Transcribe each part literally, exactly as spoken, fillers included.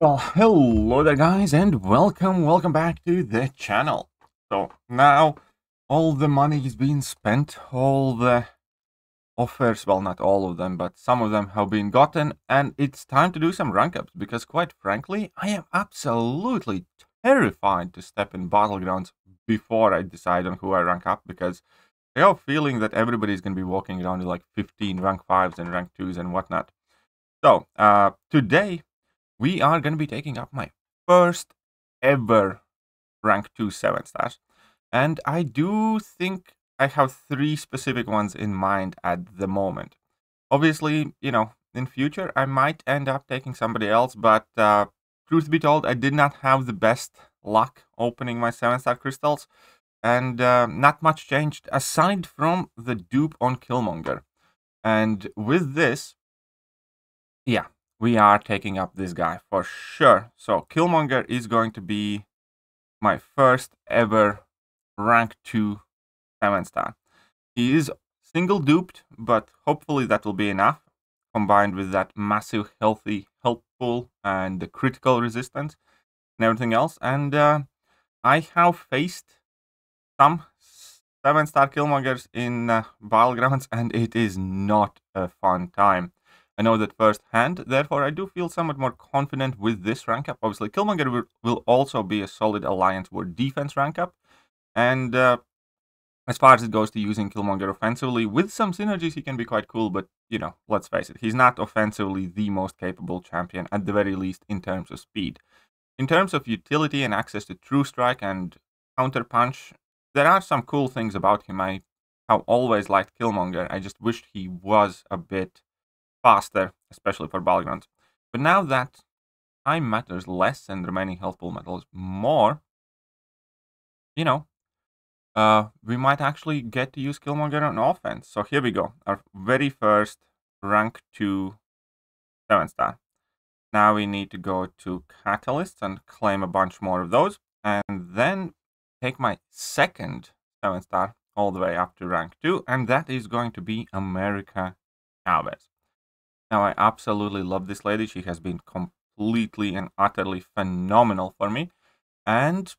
Well, hello there guys, and welcome, welcome back to the channel. So now all the money is being spent, all the offers, well not all of them, but some of them have been gotten, and it's time to do some rank ups, because quite frankly, I am absolutely terrified to step in battlegrounds before I decide on who I rank up, because I have a feeling that everybody's going to be walking around with like fifteen rank fives and rank twos and whatnot. So uh, today, we are going to be taking up my first ever rank two seven stars. And I do think I have three specific ones in mind at the moment. Obviously, you know, in future, I might end up taking somebody else. But uh, truth be told, I did not have the best luck opening my seven star crystals. And uh, not much changed aside from the dupe on Killmonger. And with this, yeah. We are taking up this guy for sure. So Killmonger is going to be my first ever rank two seven star. He is single duped, but hopefully that will be enough. Combined with that massive healthy health pool and the critical resistance and everything else. And uh, I have faced some seven star Killmongers in uh, battlegrounds, and it is not a fun time. I know that firsthand, therefore I do feel somewhat more confident with this rank up. Obviously, Killmonger will also be a solid Alliance War defense rank up. And uh, as far as it goes to using Killmonger offensively, with some synergies he can be quite cool, but, you know, let's face it, he's not offensively the most capable champion, at the very least in terms of speed. In terms of utility and access to True Strike and Counter Punch, there are some cool things about him. I have always liked Killmonger, I just wished he was a bit faster, especially for battlegrounds. But now that time matters less and remaining health pool matters more, you know, uh, we might actually get to use Killmonger on offense. So here we go, our very first rank two seven star. Now we need to go to catalysts and claim a bunch more of those, and then take my second seven star all the way up to rank two, and that is going to be America Chavez. Now, I absolutely love this lady. She has been completely and utterly phenomenal for me. And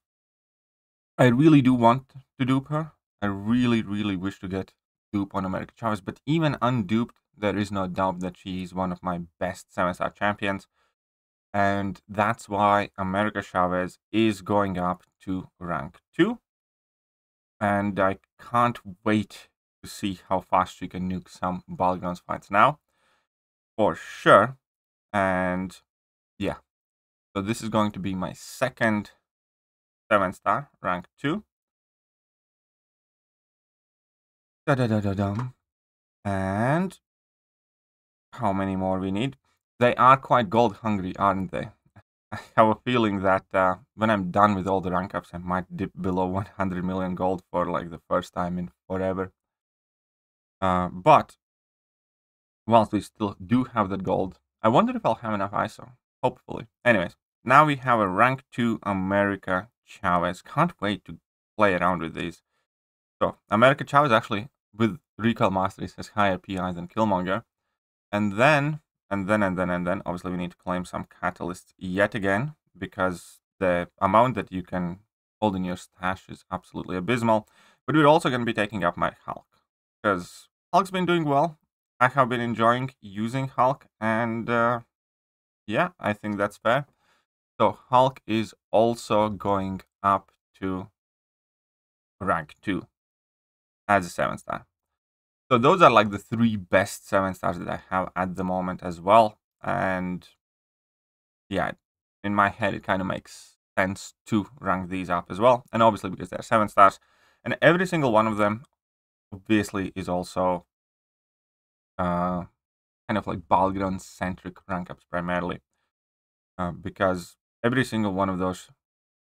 I really do want to dupe her. I really, really wish to get dupe on America Chavez. But even unduped, there is no doubt that she is one of my best seven star champions. And that's why America Chavez is going up to rank two. And I can't wait to see how fast she can nuke some battlegrounds fights now. For sure. And yeah, so this is going to be my second seven star rank two. Da da da da dum. And how many more we need? They are quite gold hungry, aren't they? I have a feeling that uh, when I'm done with all the rank ups, I might dip below one hundred million gold for like the first time in forever. Uh, but whilst we still do have that gold, I wonder if I'll have enough I S O, hopefully. Anyways, now we have a rank two America Chavez. Can't wait to play around with these. So, America Chavez actually, with Recall Masteries, has higher P I than Killmonger. And then, and then, and then, and then, obviously we need to claim some catalysts yet again, because the amount that you can hold in your stash is absolutely abysmal. But we're also going to be taking up my Hulk, because Hulk's been doing well. I have been enjoying using Hulk, and uh, yeah, I think that's fair. So Hulk is also going up to rank two as a seven star. So those are like the three best seven stars that I have at the moment as well. And yeah, in my head, it kind of makes sense to rank these up as well. And obviously because they're seven stars, and every single one of them obviously is also Uh, kind of like battleground centric rank ups primarily, uh, because every single one of those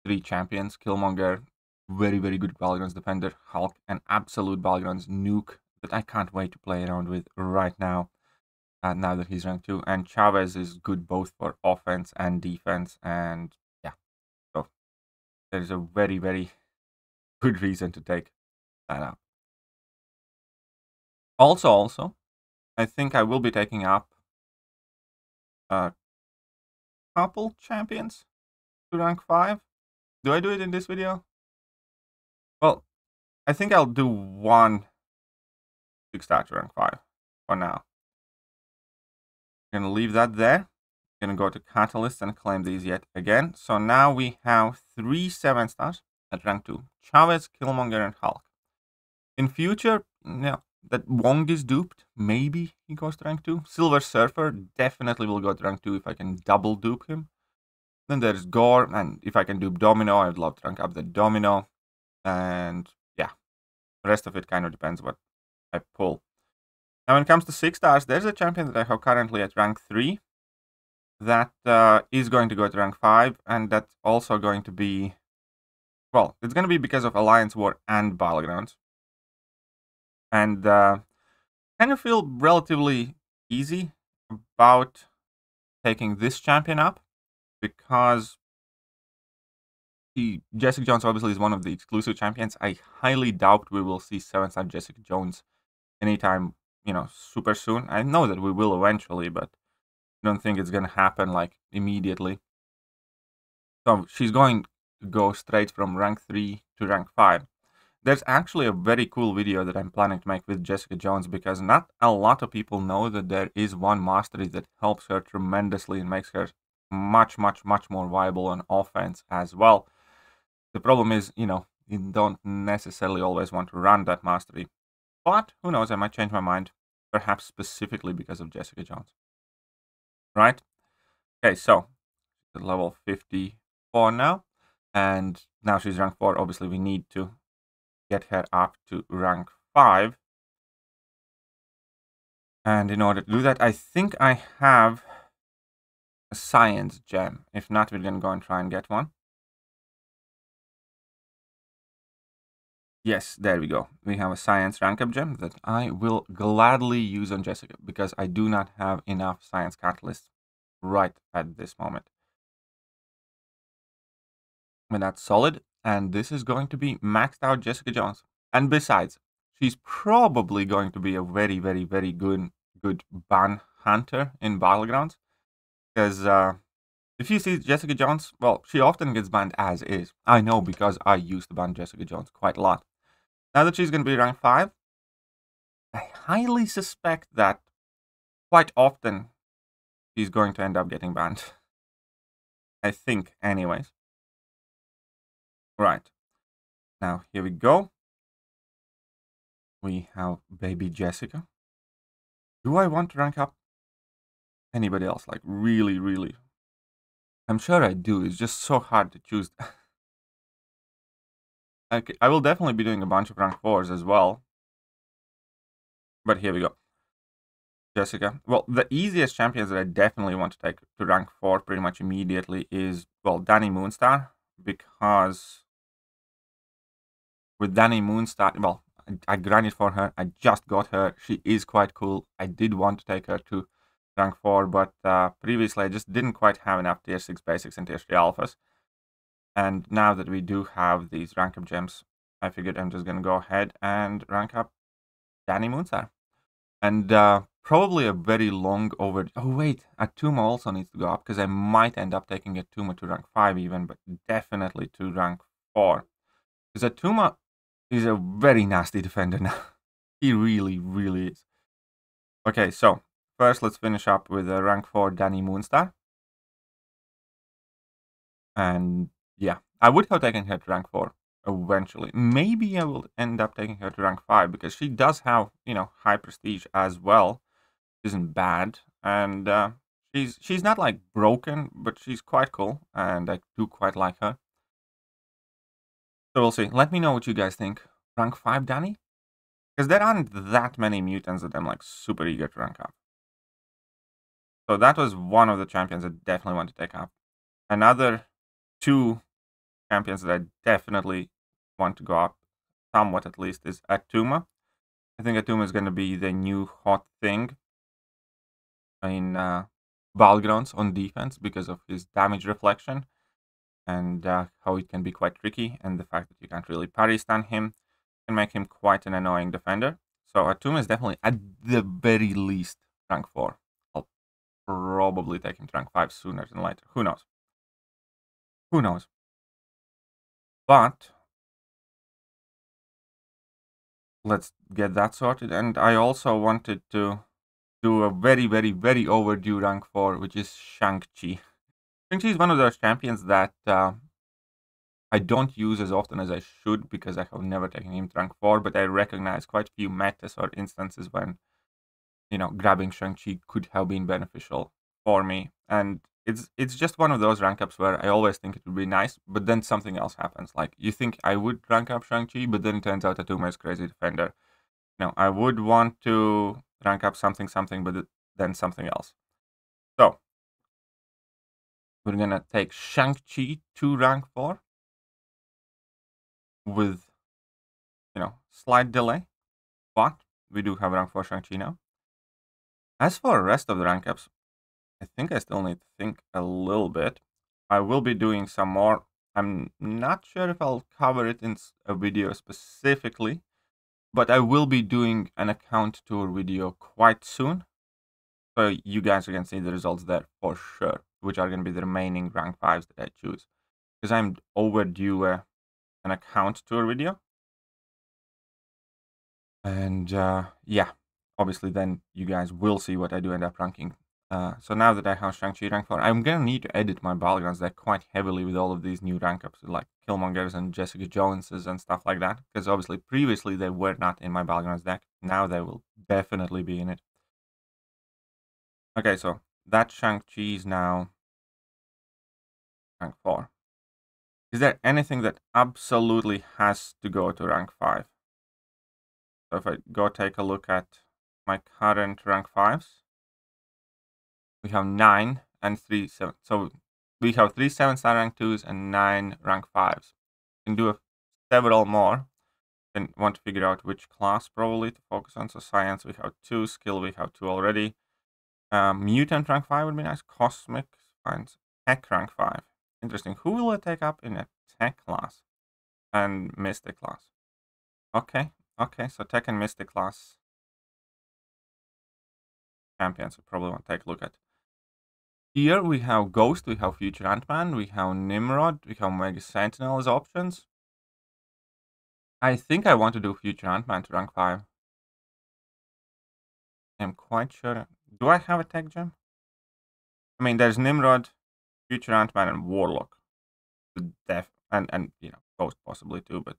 three champions, Killmonger, very very good battlegrounds defender, Hulk, and absolute battlegrounds nuke that I can't wait to play around with right now, uh, now that he's ranked two, and Chavez is good both for offense and defense, and yeah, so there's a very very good reason to take that up. Also, also I think I will be taking up uh, couple champions to rank five. Do I do it in this video? Well, I think I'll do one big star to rank five for now. I'm going to leave that there. I'm going to go to Catalyst and claim these yet again. So now we have three seven stars at rank two. Chavez, Killmonger, and Hulk. In future, yeah, that Wong is duped. Maybe he goes to rank two. Silver Surfer definitely will go to rank two if I can double dupe him. Then there's Gore, and if I can dupe Domino, I'd love to rank up the Domino. And yeah, the rest of it kind of depends what I pull. Now when it comes to six stars, there's a champion that I have currently at rank three that uh, is going to go to rank five, and that's also going to be, well, it's going to be because of Alliance War and Battlegrounds. And uh, kind of feel relatively easy about taking this champion up because he, Jessica Jones obviously is one of the exclusive champions. I highly doubt we will see seven star Jessica Jones anytime, you know, super soon. I know that we will eventually, but I don't think it's going to happen like immediately. So she's going to go straight from rank three to rank five. There's actually a very cool video that I'm planning to make with Jessica Jones because not a lot of people know that there is one mastery that helps her tremendously and makes her much, much, much more viable on offense as well. The problem is, you know, you don't necessarily always want to run that mastery. But who knows, I might change my mind, perhaps specifically because of Jessica Jones. Right? Okay, so level fifty-four now. And now she's rank four. Obviously, we need to get her up to rank five. And in order to do that, I think I have a science gem. If not, we're going to go and try and get one. Yes, there we go. We have a science rank up gem that I will gladly use on Jessica because I do not have enough science catalysts right at this moment. And that's solid. And this is going to be maxed out Jessica Jones. And besides, she's probably going to be a very, very, very good, good ban hunter in Battlegrounds. Because uh, if you see Jessica Jones, well, she often gets banned as is. I know because I used to ban Jessica Jones quite a lot. Now that she's going to be rank five, I highly suspect that quite often she's going to end up getting banned. I think, anyways. Right. Now, here we go. We have baby Jessica. Do I want to rank up anybody else? Like, really, really? I'm sure I do. It's just so hard to choose. Okay, I will definitely be doing a bunch of rank fours as well. But here we go. Jessica. Well, the easiest champions that I definitely want to take to rank four pretty much immediately is, well, Danny Moonstar. Because with Danny Moonstar, well, I, I grinded for her. I just got her. She is quite cool. I did want to take her to rank four, but uh, previously I just didn't quite have enough tier six basics and tier three alphas. And now that we do have these rank up gems, I figured I'm just going to go ahead and rank up Danny Moonstar. And uh, probably a very long over... Oh wait, Atuma also needs to go up because I might end up taking Atuma to rank five even, but definitely to rank four. Because Atuma is a very nasty defender now. He really, really is. Okay, so first let's finish up with a rank four Danny Moonstar. And yeah, I would have taken her to rank four eventually. Maybe I will end up taking her to rank five because she does have, you know, high prestige as well. Isn't bad, and uh, she's she's not like broken, but she's quite cool, and I do quite like her. So we'll see. Let me know what you guys think. Rank five, Danny, because there aren't that many mutants that I'm like super eager to rank up. So that was one of the champions I definitely want to take up. Another two champions that I definitely want to go up, somewhat at least, is Atuma. I think Atuma is going to be the new hot thing in uh, Battlegrounds on defense because of his damage reflection and uh, how it can be quite tricky, and the fact that you can't really parry stun him can make him quite an annoying defender. So Atuma is definitely at the very least rank four. I'll probably take him to rank five sooner than later. Who knows? Who knows? But let's get that sorted. And I also wanted to do a very, very, very overdue rank four, which is Shang-Chi. Shang-Chi is one of those champions that uh, I don't use as often as I should because I have never taken him to rank four, but I recognize quite a few metas or instances when, you know, grabbing Shang-Chi could have been beneficial for me. And it's it's just one of those rank ups where I always think it would be nice, but then something else happens. Like, you think I would rank up Shang-Chi, but then it turns out Atuma is crazy defender. Now, I would want to rank up something, something, but then something else. So, we're going to take Shang-Chi to rank four with, you know, slight delay, but we do have rank four Shang-Chi now. As for the rest of the rank ups, I think I still need to think a little bit. I will be doing some more. I'm not sure if I'll cover it in a video specifically, but I will be doing an account tour video quite soon. So you guys can see the results there for sure, which are going to be the remaining rank fives that I choose. Because I'm overdue uh, an account tour video. And uh, yeah, obviously then you guys will see what I do end up ranking. Uh, so now that I have Shang-Chi rank four, I'm going to need to edit my backgrounds there quite heavily with all of these new rank ups, like Killmongers and Jessica Joneses and stuff like that. Because obviously previously they were not in my backgrounds deck. Now they will definitely be in it. Okay, so that Shang-Chi is now rank four. Is there anything that absolutely has to go to rank five? So if I go take a look at my current rank fives. We have nine and three seven. So we have three seven star rank twos and nine rank fives. We can do a, several more. Then want to figure out which class probably to focus on. So science we have two, skill we have two already. Um, mutant rank five would be nice. Cosmic finds tech rank five. Interesting. Who will I take up in a tech class and mystic class? Okay, okay. So tech and mystic class champions. We probably want to take a look at. Here we have Ghost, we have Future Ant-Man, we have Nimrod, we have Mega Sentinel as options. I think I want to do Future Ant-Man to rank five. I'm quite sure. Do I have a tech gem? I mean, there's Nimrod, Future Ant-Man, and Warlock. The Def, and, and, you know, Ghost possibly too, but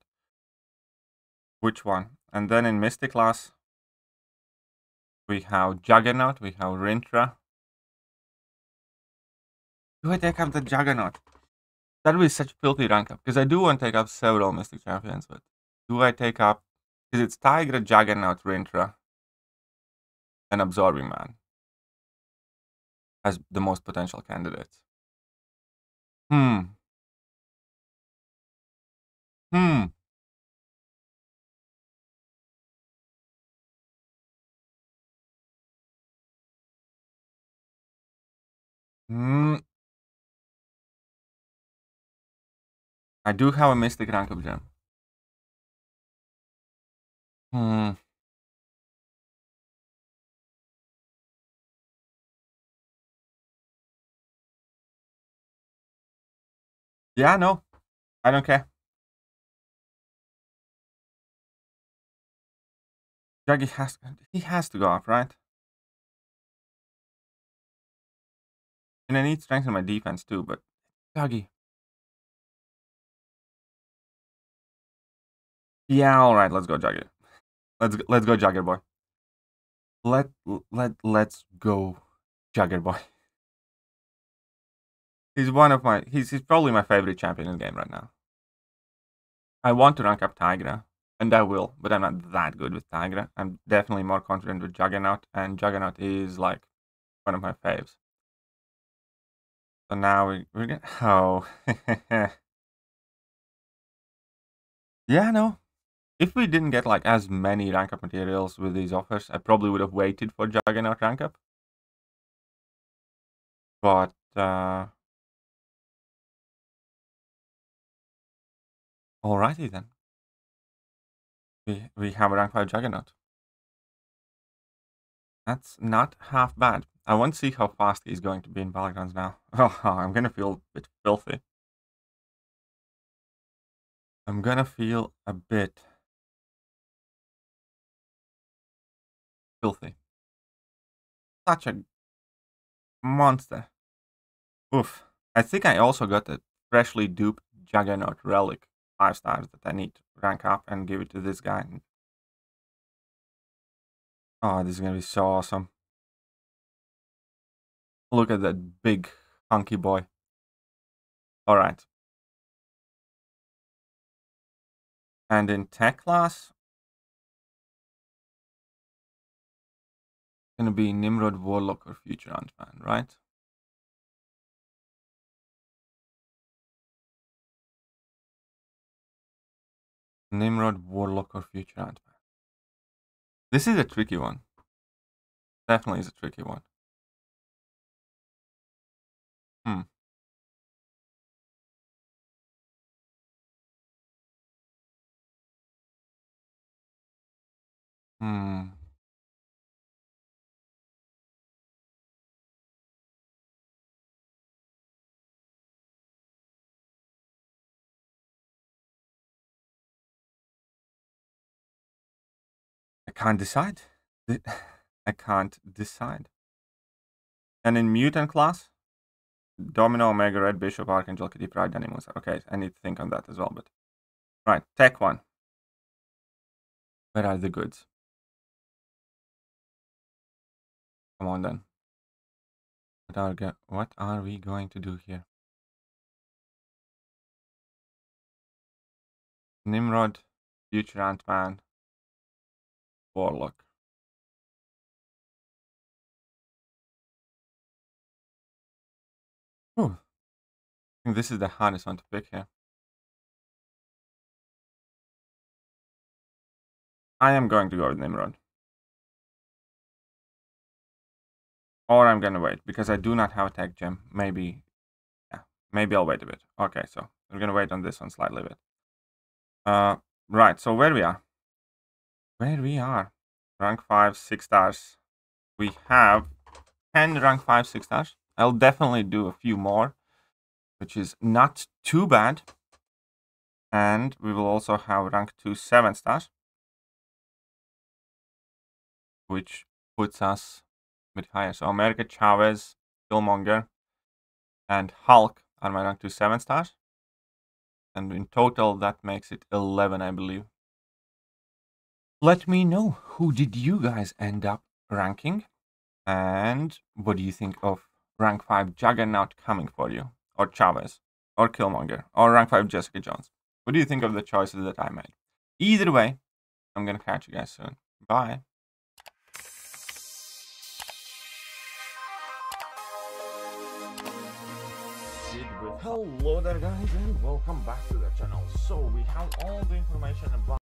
which one? And then in Mystic class, we have Juggernaut, we have Rintra. Do I take up the Juggernaut? That would be such a filthy rank up, because I do want to take up several Mystic Champions, but do I take up... Because it's Tigra, Juggernaut, Rintra, and Absorbing Man as the most potential candidates. Hmm. Hmm. Hmm. I do have a Mystic rank up gem. Hmm. Yeah, no. I don't care. Juggy has he has to go up, right? And I need strength in my defense too, but Juggy. Yeah, all right, let's go Jugger. Let's let's go Jugger boy. Let let let's go Jugger boy. He's one of my he's he's probably my favorite champion in the game right now. I want to rank up Tigra, and I will, but I'm not that good with Tigra. I'm definitely more confident with Juggernaut, and Juggernaut is like one of my faves. So now we, we're gonna oh yeah, no. If we didn't get like as many rank up materials with these offers, I probably would have waited for Juggernaut rank up. But uh alrighty then. We we have a rank five Juggernaut. That's not half bad. I want to see how fast he's going to be in polygons now. Oh, I'm going to feel a bit filthy. I'm going to feel a bit filthy. Such a monster. Oof. I think I also got a freshly duped Juggernaut relic five stars that I need to rank up and give it to this guy. Oh, this is going to be so awesome. Look at that big, hunky boy. All right. And in tech class, it's going to be Nimrod, Warlock, or Future Ant-Man, right? Nimrod, Warlock, or Future Ant-Man. This is a tricky one. Definitely is a tricky one. Hmm. Hmm. I can't decide. I can't decide. And in mutant class? Domino, Omega Red, Bishop, Archangel, Kitty Pryde, Danny Moonstar. Okay, I need to think on that as well, but... Right, tech one. Where are the goods? Come on, then. What are, go what are we going to do here? Nimrod, Future Ant-Man, Warlock. Ooh. I think this is the hardest one to pick here. I am going to go with Nimrod. Or I'm going to wait, because I do not have a tech gem. Maybe, yeah, maybe I'll wait a bit. Okay, so we're going to wait on this one slightly a bit. Uh, right, so where we are. Where we are. Rank five, six stars. We have ten rank five, six stars. I'll definitely do a few more, which is not too bad. And we will also have rank two, seven stars, which puts us a bit higher. So America Chavez, Killmonger, and Hulk are my rank two, seven stars. And in total, that makes it eleven, I believe. Let me know, who did you guys end up ranking? And what do you think of rank five Juggernaut coming for you, or Chavez, or Killmonger, or rank five Jessica Jones? What do you think of the choices that I made? Either way, I'm gonna catch you guys soon. Bye. Hello there guys, and welcome back to the channel. So we have all the information about